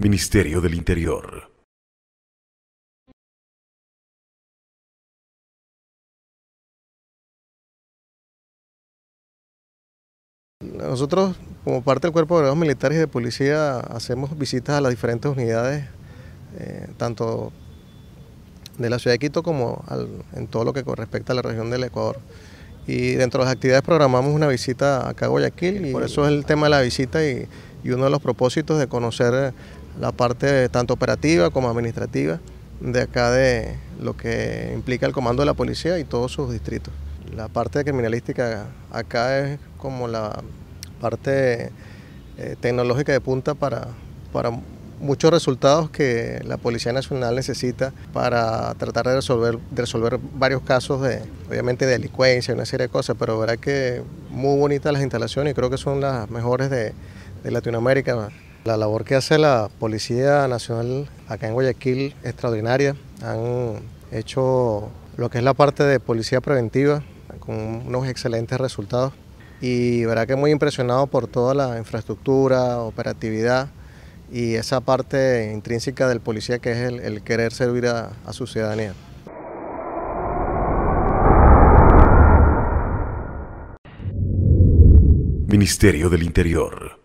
Ministerio del Interior. Nosotros, como parte del Cuerpo de los Militares y de Policía, hacemos visitas a las diferentes unidades, tanto de la ciudad de Quito como en todo lo que respecta a la región del Ecuador. Y dentro de las actividades programamos una visita acá a Guayaquil, y por eso es el tema de la visita y uno de los propósitos de conocer la parte tanto operativa como administrativa de acá, de lo que implica el comando de la policía y todos sus distritos. La parte criminalística acá es como la parte tecnológica de punta para muchos resultados que la Policía Nacional necesita para tratar de resolver varios casos de, obviamente, de delincuencia y una serie de cosas, pero verá que muy bonitas las instalaciones y creo que son las mejores de Latinoamérica. La labor que hace la Policía Nacional acá en Guayaquil es extraordinaria. Han hecho lo que es la parte de policía preventiva con unos excelentes resultados y verá que muy impresionado por toda la infraestructura, operatividad y esa parte intrínseca del policía que es el querer servir a su ciudadanía. Ministerio del Interior.